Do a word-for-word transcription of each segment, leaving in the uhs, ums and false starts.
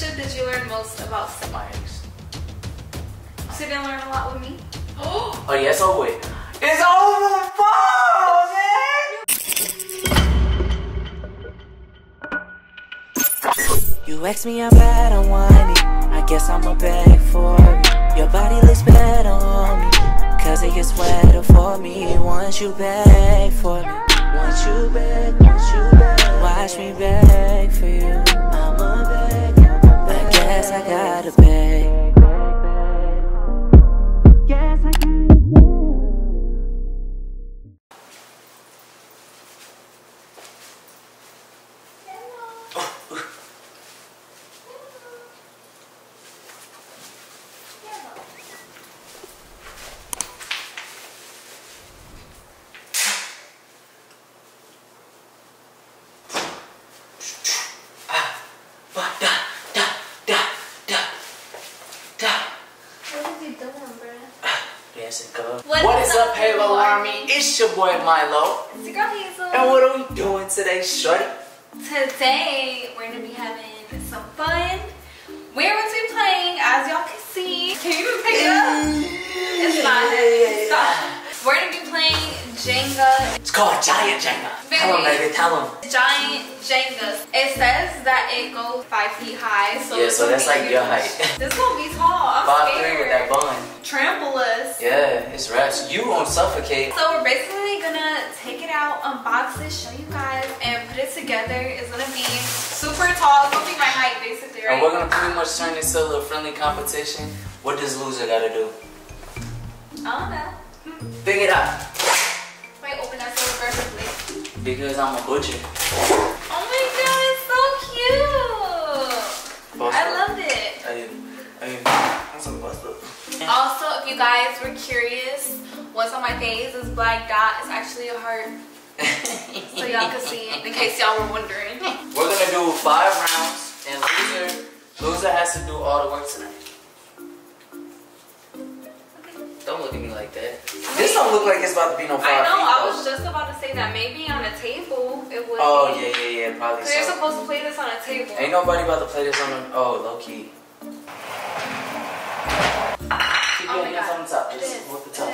should did you learn most about school? My ex. So you didn't learn a lot with me? Oh, oh yeah, it's over with. It's over, fuck, man! You asked me how bad I'm whining. I guess I'ma beg for it. Your body looks better on me, cause it gets wetter for me. Once you beg for me, once you beg, once you beg, watch me beg for you. I'ma beg, I'ma beg. I guess I gotta beg. What is up, Halo Army? It's your boy Milo. It's your girl Hazel. And what are we doing today, shorty? Today, we're gonna be having some fun. We're gonna be playing, as y'all can see. Can you even pick it up? It's fine. It's fine. We're gonna be playing Jenga. It's called Giant Jenga. Tell them, baby, tell them. Giant Jenga. It says that it goes five feet high. So yeah, so that's like huge. Your height. This is gonna be tall. I'm five scared. Three with that bun. Trample us. Yeah, it's rats. You won't suffocate. So we're basically gonna take it out, unbox it, show you guys, and put it together. It's gonna be super tall. It's gonna be my height, basically, right? And we're gonna pretty much turn this into a little friendly competition. What does loser gotta do? I don't know. Figure it out. Wait, open that silver first, please. Because I'm a butcher. Oh my god, it's so cute. Bustle. I loved it. I did. I did. I'm so busted. Also, if you guys were curious, what's on my face is black dot. It's actually a heart, so y'all can see it in case y'all were wondering. We're gonna do five rounds, and loser, loser has to do all the work tonight. Okay. Don't look at me like that. Wait. This don't look like it's about to be no five. I know. Feet, I was just about to say that maybe on a table it would. Oh yeah, yeah, yeah, probably. So you're supposed to play this on a table. Ain't nobody about to play this on a. Oh, low key. Oh my God. On the top. Just it is. The top. It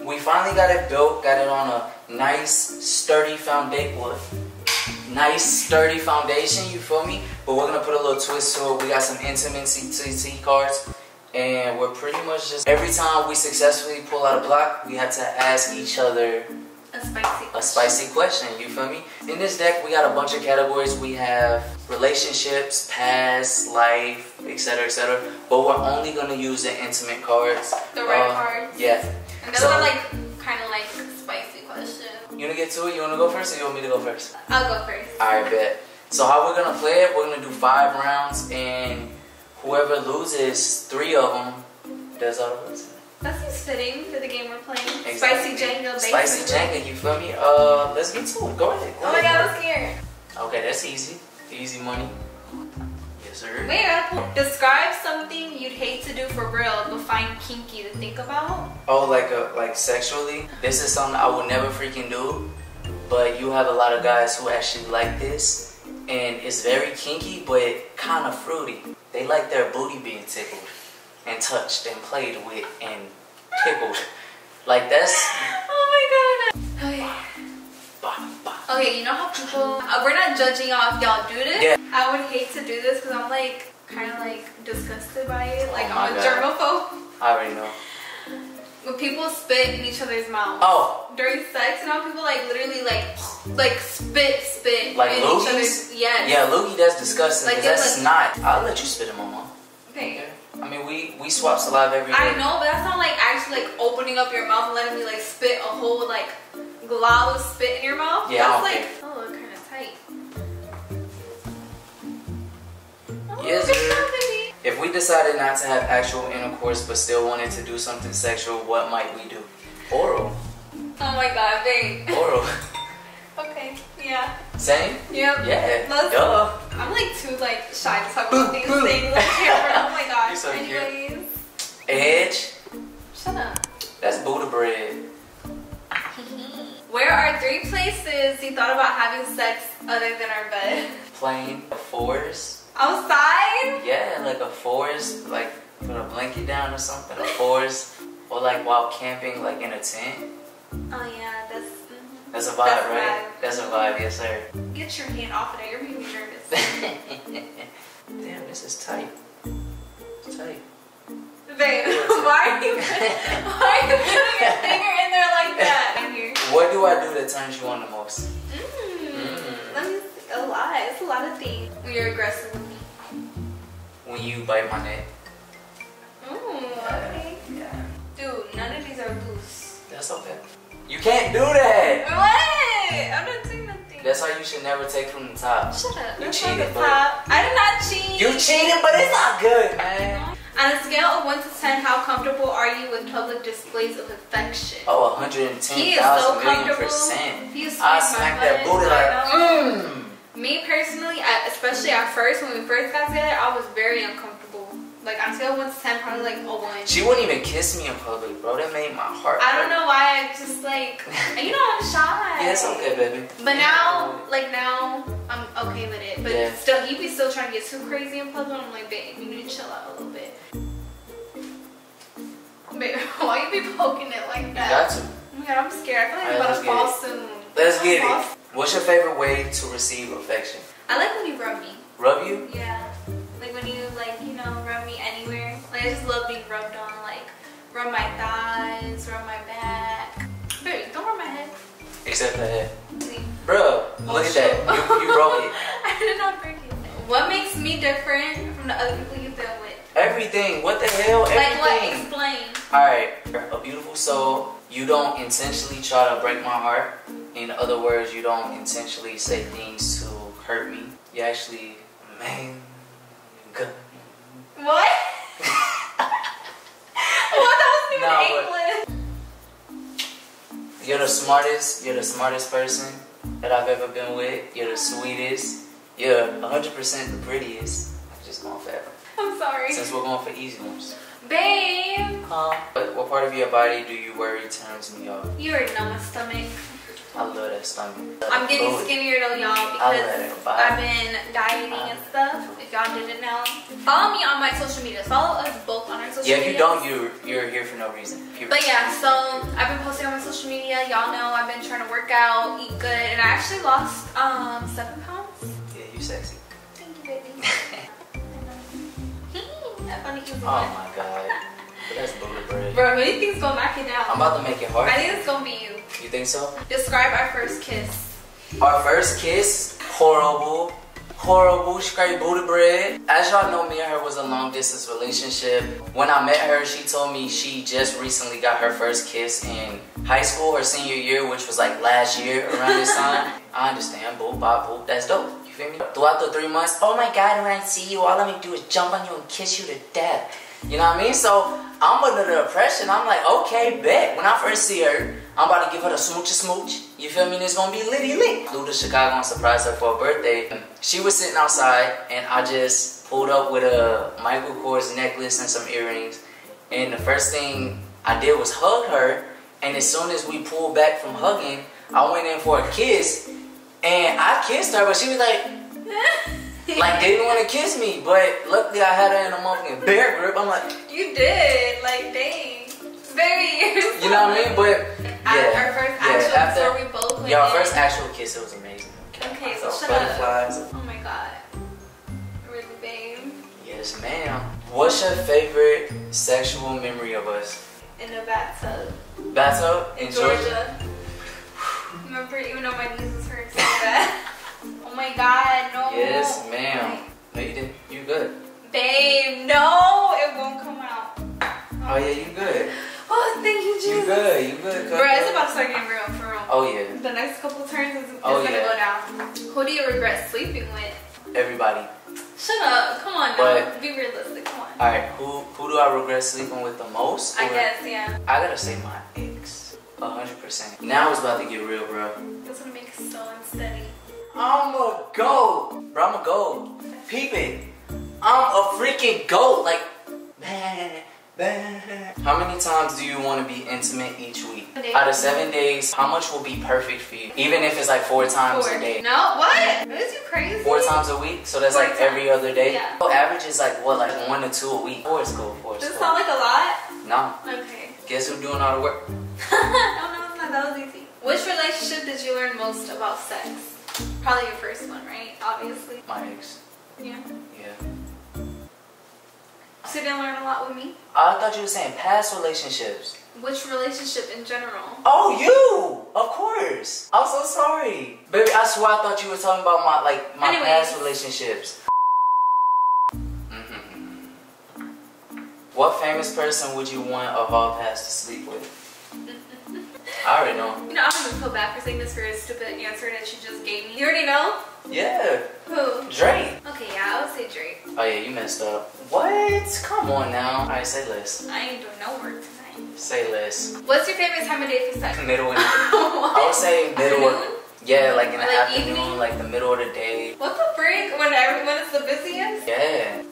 is. We finally got it built, got it on a nice sturdy foundation. Nice sturdy foundation, you feel me? But we're gonna put a little twist to it. We got some intimacy T T cards, and we're pretty much just every time we successfully pull out a block, we have to ask each other a spicy a spicy question, you feel me? In this deck we got a bunch of categories. We have relationships, past, life, etc, et cetera. But we're only gonna use the intimate cards. The red um, cards. Yeah. And those so, are like kind of like spicy questions. You wanna get to it? You wanna go first, or you want me to go first? I'll go first. Alright, bet. So how we're gonna play it? We're gonna do five rounds, and whoever loses three of them does all of us. That seems fitting for the game we're playing. Exactly. Spicy Jenga. Spicy Jenga. You feel me? Uh, let's get to it. Go ahead. Go oh ahead. My God, let's hear it. Okay, that's easy. Easy money. Sir. Wait, describe something you'd hate to do for real but find kinky to think about. Oh, like a, like sexually? This is something I would never freaking do, but you have a lot of guys who actually like this, and it's very kinky but kind of fruity. They like their booty being tickled and touched and played with and tickled. Like that's... Oh my god. Okay. Okay, you know how people, uh, we're not judging y'all if y'all do this. Yeah. I would hate to do this because I'm like, kind of like disgusted by it. Like oh I'm a germaphobe. I already know. When people spit in each other's mouths. Oh. During sex, you know people like literally like, like spit, spit. Like in each other's. Yes. Yeah, loogie, that's disgusting. Like that's like, not, I'll let you spit in my mouth. Okay. Yeah. I mean, we, we swap saliva every day. I know, but that's not like actually like opening up your mouth and letting me like spit a whole like, glob of spit in your mouth? Yeah. That's like, oh, kind of tight. Oh, yes, sir. If we decided not to have actual intercourse but still wanted to do something sexual, what might we do? Oral. Oh my god, babe. Oral. Okay, yeah. Same? Yep. Yeah. Let's, Duh. I'm like too like shy to talk about these things on camera. Oh my god. You're so anyways. Cute. Edge. Shut up. That's Buddha bread. Where are three places you thought about having sex other than our bed? Plane, a forest, Outside? Yeah, like a forest, like put a blanket down or something, a forest, or like while camping, like in a tent. Oh yeah, that's mm-hmm. That's a vibe, that's right? Vibe. That's a vibe, yes sir. Get your hand off of there, you're making me nervous. Damn, this is tight. It's tight. Babe, why are you why are you putting your finger in there like that? What do I do that turns you on the most? Mm. Mm. Let me see. A lot. It's a lot of things. When you're aggressive with me. When you bite my neck. Okay. Yeah. Dude, none of these are loose. That's okay. You can't do that! What? I'm not doing nothing. That's why you should never take from the top. Shut up. You cheated, but I did not cheat. You cheated, but it's not good, man. On a scale of one to ten, how comfortable are you with public displays of affection? Oh, one hundred ten thousand He is so comfortable. Percent. He is so I smacked that booty like, mmm. Me personally, I, especially at first, when we first got together, I was very uncomfortable. Like, on a scale of one to ten, probably like a one. She wouldn't even kiss me in public, bro. That made my heart hurt. I don't know why. I just like, you know, I'm shy. Yeah, it's okay, baby. But yeah, now, like now, I'm okay with it. But yeah. Still, he be still trying to get too crazy in public. I'm like, babe, you need to chill out a little bit. Babe, why you be poking it like that? You got to. Oh my god, I'm scared. I feel like I'm about to fall soon. Let's get it. What's your favorite way to receive affection? I like when you rub me. Rub you? Yeah. When you like, you know, rub me anywhere. Like, I just love being rubbed on. Like, rub my thighs, rub my back. Babe, don't rub my head. Except the head. See? Bro, oh, look shoot. At that. You, you broke it. I did not break it. What makes me different from the other people you've been with? Everything. What the hell? Everything. Like what? Explain. Alright. A beautiful soul. You don't intentionally try to break my heart. In other words, you don't intentionally say things to hurt me. You actually, man. Good. What? What? That wasn't even nah, English. You're the smartest. You're the smartest person that I've ever been with. You're the sweetest. You're one hundred percent the prettiest. I'm just going forever. I'm sorry. Since we're going for easy ones. Babe. Huh? What, what part of your body do you worry turns me off? You already know my stomach. I love that stomach. I'm getting food. Skinnier though, y'all, because I've been dieting and stuff. If y'all didn't know, follow me on my social media. Follow us both on our social media. Yeah, if you don't, you're, you're here for no reason. You're but yeah, so I've been posting on my social media. Y'all know I've been trying to work out, eat good, and I actually lost um seven pounds. Yeah, you're sexy. Thank you, baby. I found it easy. Oh my god. But that's booty bread. Bro, who do you think's gonna knock it down? I'm about to make it hard. I think it's gonna be you. You think so? Describe our first kiss. Our first kiss? Horrible. Horrible, straight booty bread. As y'all know, me and her was a long distance relationship. When I met her, she told me she just recently got her first kiss in high school, her senior year, which was like last year around this time. I understand, boop, bop, boop, that's dope. You feel me? Throughout the three months, oh my god, when I see you, all I'm gonna do is jump on you and kiss you to death. You know what I mean? So I'm under the impression, I'm like, okay, bet. When I first see her, I'm about to give her the smooch a smooch. You feel me? And it's gonna be litty lit. Flew to Chicago and surprised her for her birthday. She was sitting outside and I just pulled up with a Michael Kors necklace and some earrings. And the first thing I did was hug her. And as soon as we pulled back from hugging, I went in for a kiss. And I kissed her, but she was like... Like, they didn't want to kiss me, but luckily I had her in a motherfucking bear grip. I'm like, you did, like, dang, very. You know what I mean? But yeah, our first yeah, actual after, before we both went. Yeah, our first actual kiss, it was amazing. Okay, so shut butterflies. Up. Oh my god, really, babe. Yes, ma'am. What's your favorite sexual memory of us? In the bathtub. Bathtub in, in Georgia. Georgia. Remember, even though my knees was hurt so bad. Oh my god, no. Yes, ma'am. No, you didn't. You good. Babe, no. It won't come out. Oh, oh yeah, you good. Oh, thank you, Jesus. You good, you good. Bro, it's about to start getting real, for real. Oh, yeah. The next couple turns is oh, yeah. going to go down. Who do you regret sleeping with? Everybody. Shut up. Come on, but, no. Be realistic. Come on. All right, who, who do I regret sleeping with the most? I or? guess, yeah. I gotta say my ex. one hundred percent. Now it's about to get real, bro. That's gonna make it so unsteady. I'm a goat, bro, I'm a goat. Peep it. I'm a freaking goat, like, man, How many times do you want to be intimate each week? Out of seven days, how much will be perfect for you? Even if it's like four times four. a day. No, what? Is you crazy? Four times a week, so that's four like times. every other day. Yeah. So average is like what, like one or two a week? Four is cool. Four is cool. Does it sound like a lot? No. Okay. Guess who's doing all the work? I don't know if that was easy. Which relationship did you learn most about sex? Probably your first one, right? Obviously. My ex. Yeah. Yeah. So you didn't learn a lot with me? I thought you were saying past relationships. Which relationship in general? Oh, you! Of course! I'm so sorry. Baby, I swear I thought you were talking about my, like, my Anyways. past relationships. Mm-hmm. What famous person would you want of all past to sleep with? I already know. You know, I'm gonna feel bad for saying this for a stupid answer that you just gave me. You already know? Yeah. Who? Drake. Okay, yeah, I would say Drake. Oh yeah, you messed up. What? Come on now. Alright, say less. I ain't doing no work tonight. Say less. What's your favorite time of day for sex? Middle of the day. I would say middle of Yeah, like in the like afternoon, evening? like the middle of the day. What the freak? When everyone is the busiest? Yeah.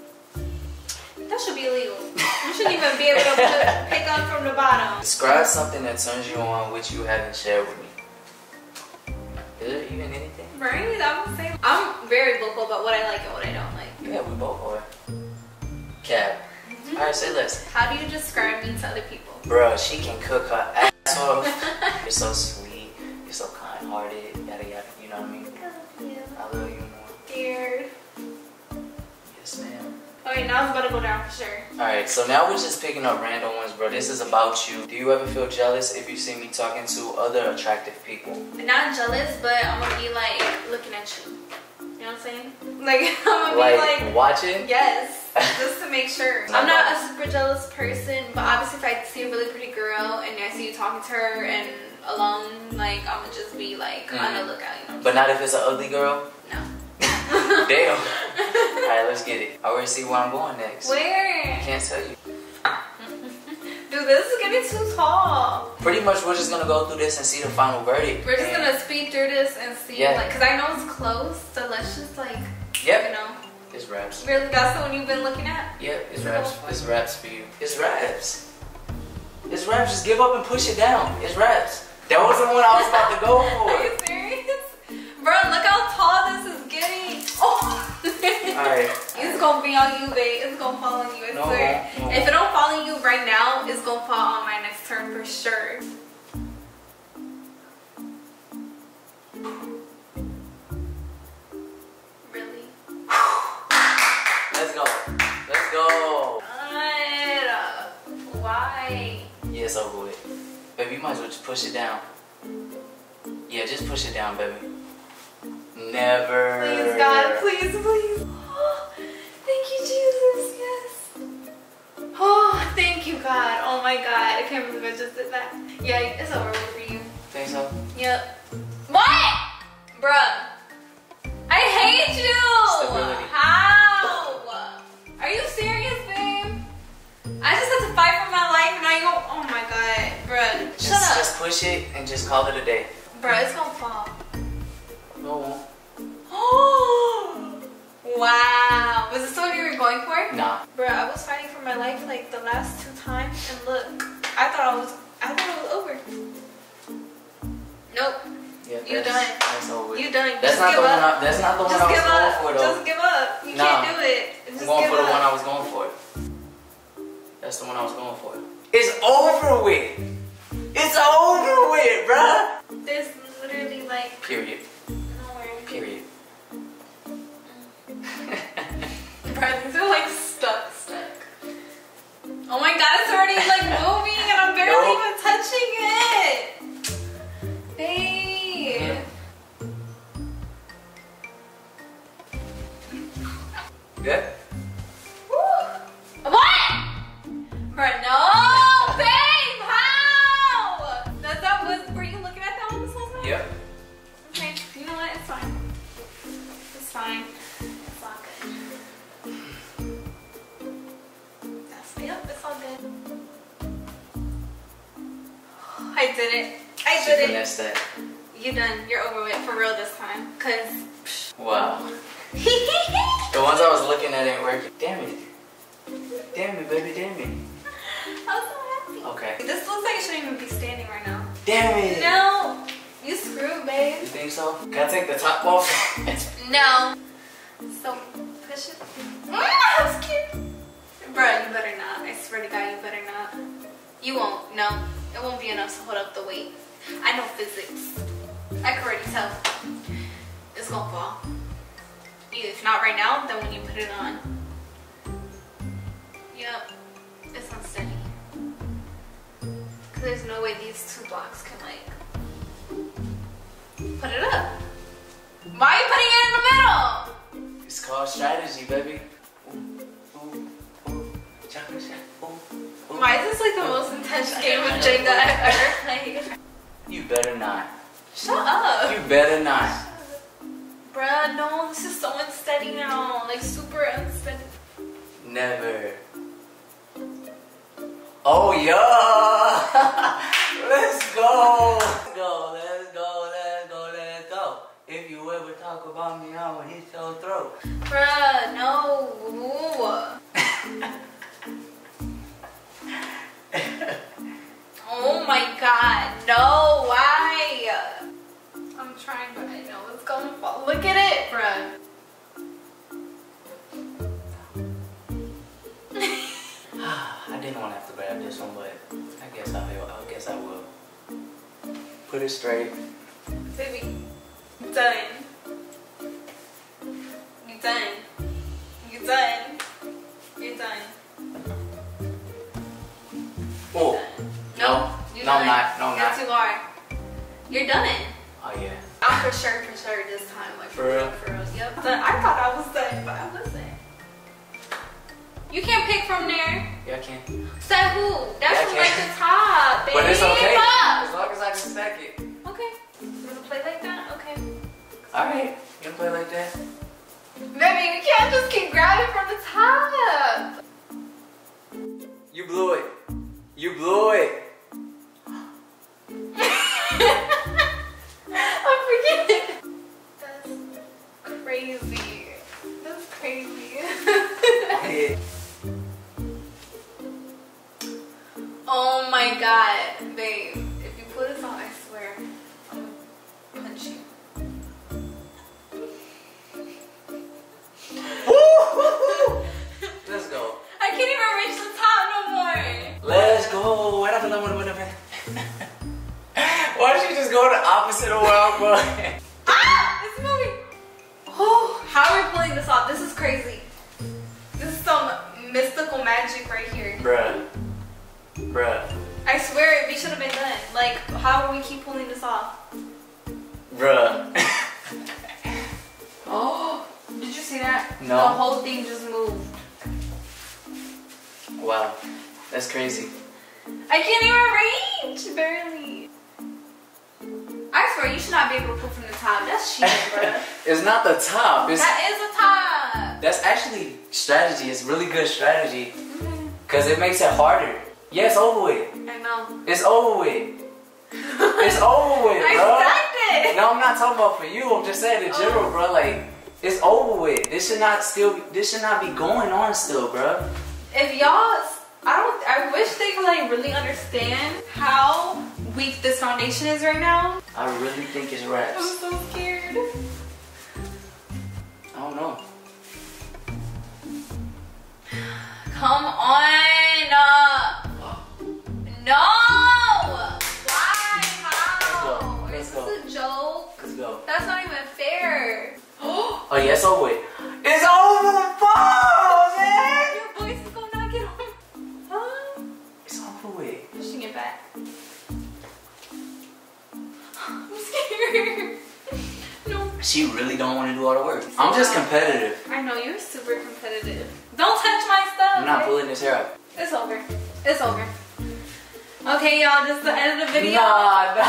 That should be illegal. You shouldn't even be able to pick up from the bottom. Describe something that turns you on which you haven't shared with me. Is there even anything? Right? I would say I'm very vocal about what I like and what I don't like. Yeah, we both are. Cab. Mm-hmm. Alright, say less. How do you describe me to other people? Bruh, she can cook her ass off. You're so sweet. You're so kind-hearted. Yada yada. You know what I mean? I love you. I love you more. Dear. Yes, ma'am. Okay, now it's about to go down for sure. Alright, so now we're just picking up random ones, bro. This is about you. Do you ever feel jealous if you see me talking to other attractive people? Not jealous, but I'm gonna be like looking at you. You know what I'm saying? Like, I'm gonna like, be like... watching? Yes. Just to make sure. I'm not a super jealous person, but obviously if I see a really pretty girl and I see you talking to her and alone, like, I'm gonna just be like mm. on the lookout, you know? But not if it's an ugly girl? No. Damn. Alright, let's get it. I already see where I'm going next. Where? I can't tell you. Dude, this is gonna be too tall. Pretty much we're just gonna go through this and see the final verdict. We're just and gonna speed through this and see. Yeah. Like, cause I know it's close, so let's just like, yep. you know. It's raps. Really, that's the one you've been looking at? Yep, it's raps. It's raps for you. It's raps. It's raps. Just give up and push it down. It's raps. That was the one I was about to go for. Are you serious? Bro, look how tall this is getting. Oh! Alright. It's gonna be on you, babe. It's gonna fall on you. I no, swear. No. If it don't fall on you right now, it's gonna fall on my next turn for sure. Really? Let's go. Let's go. Good. Why? Yeah, it's over with. Baby, you might as well just push it down. Yeah, just push it down, baby. Never. Please, God, please, please. Oh, thank you, Jesus. Yes. Oh, thank you, God. Oh my God, I can't believe I just did that. Yeah, it's over with for you. Think so? Yep. What, bruh? I hate you. Stability. How? Are you serious, babe? I just had to fight for my life, and I go, oh my God, bruh. Shut just, up. Just push it and just call it a day. Bruh, it's gonna fall. No. Oh! Wow. Was this what you were going for? Nah. Bro, I was fighting for my life like the last two times, and look, I thought I was, I thought it was over. Nope. Yeah, you done. That's over. You done. That's not, the one I, that's not the one Just I was give going up. for though. Just give up. You nah. can't do it. Just I'm going give for the up. one I was going for. That's the one I was going for. It's over with. It's over with, bruh. There's literally like. Period. Period. These are like stuck, stuck. Oh my God, it's already like moving and I'm barely nope. even touching it. Babe. Mm-hmm. Good? Woo. What? Bruh, no, babe, how? That's that was, were you looking at that one this whole time? Yep. Okay, you know what, it's fine. It's fine. It's all good. That's it. Yep, it's all good. I did it. I she did it. That. You done. You're over with for real this time. Cause. Wow. The ones I was looking at ain't working. Damn it. Damn it, baby. Damn it. I'm so happy. Okay. This looks like it shouldn't even be standing right now. Damn it. No. You screwed, babe. You think so? Can I take the top off? No. So, push it. That's cute. Bruh, you better not. I swear to God, you better not. You won't. No. It won't be enough to hold up the weight. I know physics. I can already tell. It's gonna fall. If not right now, then when you put it on. Yep. It's unsteady. Because there's no way these two blocks can, like, put it up. Why are you putting it in the middle? It's called strategy, baby. Why is this like the most intense game of Jenga I've ever played? You better not. Shut up. You better not. Bruh, no, this is so unsteady now. Like super unsteady. Never. Oh, yeah. Let's go. Let's go, let's go, let's go, let's go. If you ever talk about me, I will hit your throat. Bruh, no. Oh my God, no, why? I'm trying, but I know it's gonna fall. Look at it, bruh. I didn't want to have to grab this one, but I guess I will. I guess I will. Put it straight. Baby, you're done. You're done. You're done. You're done. Oh. No, you're no, done. I'm not. No, I'm not. You're too hard. You're done. Oh, yeah. I'm for sure, for sure this time. Like, for real? For real. Yep. Done. I thought I was done, but I wasn't. You can't pick from there. Yeah, I can. Say who? That's yeah, from like the top, baby. But it's okay. Up. As long as I can stack it. Okay. You want to play like that? Okay. All right. You want to play like that? Baby, you can't just keep grabbing from the top. You blew it. You blew it. I'm forgetting. That's crazy. That's crazy. Oh my God, babe. If you pull this out, I swear, I'm gonna punch you. Let's go. I can't even reach the top no more. Let's go. Why not another one? Why don't you just go the opposite of where I'm going? Ah! It's moving! Oh, how are we pulling this off? This is crazy. This is some mystical magic right here. Bruh. Bruh. I swear, we should have been done. Like, how do we keep pulling this off? Bruh. Oh, did you see that? No. The whole thing just moved. Wow. That's crazy. I can't even reach, barely. I swear, you should not be able to pull from the top. That's cheating, bro. It's not the top. It's, that is the top. That's actually strategy. It's really good strategy. Because mm-hmm. It makes it harder. Yeah, it's over with. I know. It's over with. It's over with, bro. I stopped it. No, I'm not talking about for you. I'm just saying in general, oh. Bro. Like, it's over with. This should not still. This should not be going on still, bro. If y'all, I don't. I wish they could like really understand how weak this foundation is right now. I really think it's wraps. I'm so scared. I don't know. Come on. Uh, no. Why? How? Let's go. Let's is this go. A joke? Let's go. That's not even fair. Oh, yeah, it's over. It's over. Oh, man. Your voice is going to knock it on. Huh? It's over with. Pushing it back. No. She really don't want to do all the work. I'm just competitive. I know, you're super competitive. Don't touch my stuff. I'm not pulling this hair up. It's over. It's over. Okay, y'all, this is the end of the video. Nah, nah.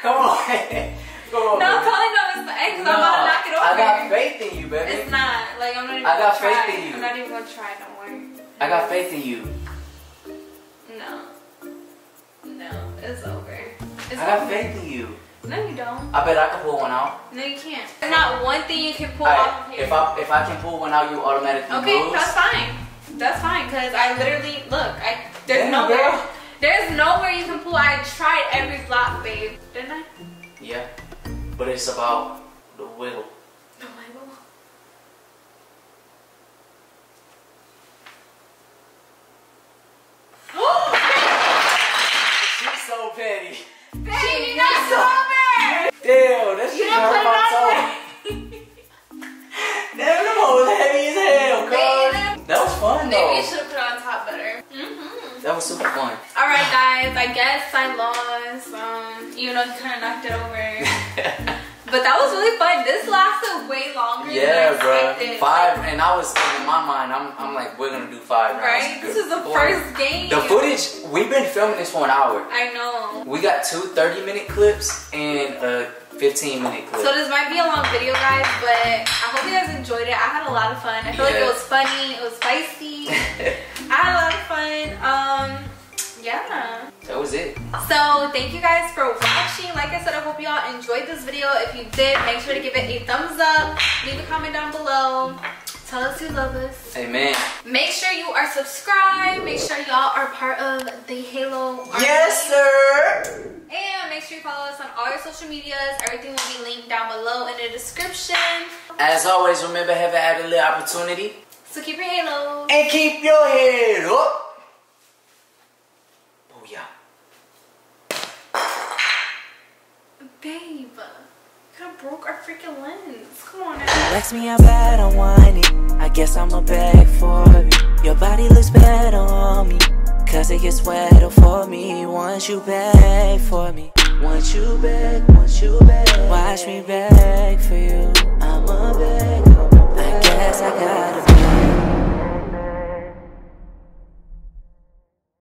Come on. Come on. No, calling up is the end because I'm about to knock it over. I got faith in you, baby. It's not. Like, I'm not even I got gonna faith try. In you. I'm not even going to try, don't worry. I got faith in you. No. No, it's over. It's I got over. Faith in you. No, you don't. I bet I can pull one out. No, you can't. There's not one thing you can pull right, out of here. If I, if I can pull one out, you automatically okay, lose. Okay, that's fine. That's fine, because I literally, look, I there's Damn, nowhere. Girl. There's nowhere you can pull. I tried every block, babe. Didn't I? Yeah, but it's about the whittle. The whittle? She's so petty. Petty, she not so bad. Damn, that's just hurt my soul. Damn, them hoes heavy as hell, cuz. That was fun, though. Maybe you should have put it on top better. Mm-hmm. That was super fun. Alright, guys. I guess I lost. Um, you know, you kind of knocked it over. But that was really fun. This lasted way longer yeah, than I expected. Yeah, bro. Five. And I was, in my mind, I'm, I'm like, we're going to do five rounds. Right? This is the boy. First game. The footage, we've been filming this for an hour. I know. We got two thirty-minute clips and a... Uh, fifteen minute clip. So this might be a long video, guys, but I hope you guys enjoyed it. I had a lot of fun. I feel yeah. like it was funny. It was spicy. I had a lot of fun. Um, yeah. That was it. So thank you guys for watching. Like I said, I hope you all enjoyed this video. If you did, make sure to give it a thumbs up. Leave a comment down below. Tell us you love us. Amen. Make sure you are subscribed. Make sure y'all are part of the Halo Army. Yes, sir. And make sure you follow us on all your social medias. Everything will be linked down below in the description. As always, remember, have an added little opportunity. So keep your halo. And keep your head up. Booyah. Babe. I broke our freaking lens. Come on now. You likes me, I'm bad, I'm whiny. I guess I'm a bag for you. Your body looks better on me, cause it gets wetter for me. Once you beg for me, once you beg, once you beg, watch me beg for you. I'm a beg, I guess I gotta